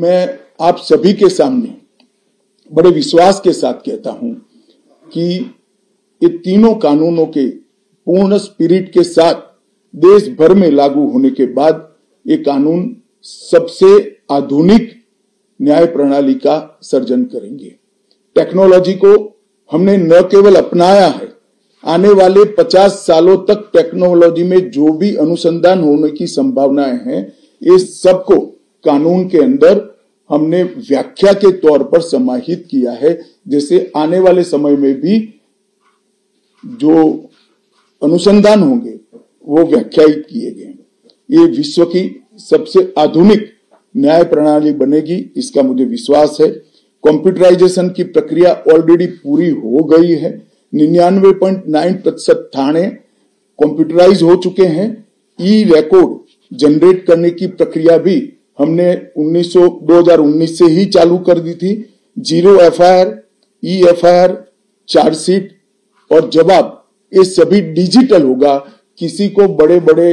मैं आप सभी के सामने बड़े विश्वास के साथ कहता हूं कि ये तीनों कानूनों के पूर्ण स्पिरिट के साथ देश भर में लागू होने के बाद ये कानून सबसे आधुनिक न्याय प्रणाली का सर्जन करेंगे। टेक्नोलॉजी को हमने न केवल अपनाया है, आने वाले 50 सालों तक टेक्नोलॉजी में जो भी अनुसंधान होने की संभावनाएं हैं, इस सबको कानून के अंदर हमने व्याख्या के तौर पर समाहित किया है, जैसे आने वाले समय में भी जो अनुसंधान होंगे वो व्याख्यायित किए गए। ये विश्व की सबसे आधुनिक न्याय प्रणाली बनेगी, इसका मुझे विश्वास है। कंप्यूटराइजेशन की प्रक्रिया ऑलरेडी पूरी हो गई है। 99.9% थाने कंप्यूटराइज हो चुके हैं। ई रेकॉर्ड जनरेट करने की प्रक्रिया भी हमने 2019 से ही चालू कर दी थी। 0 एफआईआर, ई एफआईआर, चार्जशीट और जवाब, ये सभी डिजिटल होगा। किसी को बड़े बड़े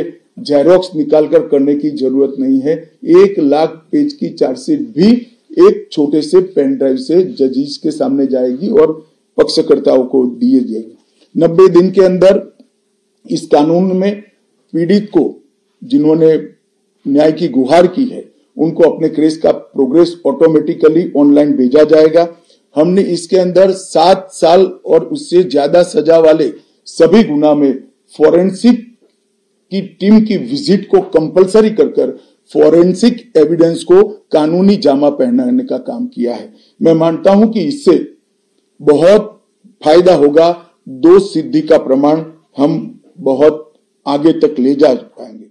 जेरोक्स निकालकर करने की जरूरत नहीं है। 1,00,000 पेज की चार्जशीट भी एक छोटे से पेन ड्राइव से जजेस के सामने जाएगी और पक्षकर्ताओं को दिए जाएगी। 90 दिन के अंदर इस कानून में पीड़ित को, जिन्होंने न्याय की गुहार की है, उनको अपने केस का प्रोग्रेस ऑटोमेटिकली ऑनलाइन भेजा जाएगा। हमने इसके अंदर 7 साल और उससे ज्यादा सजा वाले सभी गुना में फोरेंसिक की टीम की विजिट को कंपलसरी कर फोरेंसिक एविडेंस को कानूनी जामा पहनाने का काम किया है। मैं मानता हूं कि इससे बहुत फायदा होगा। 2 सिद्धि का प्रमाण हम बहुत आगे तक ले जा पाएंगे।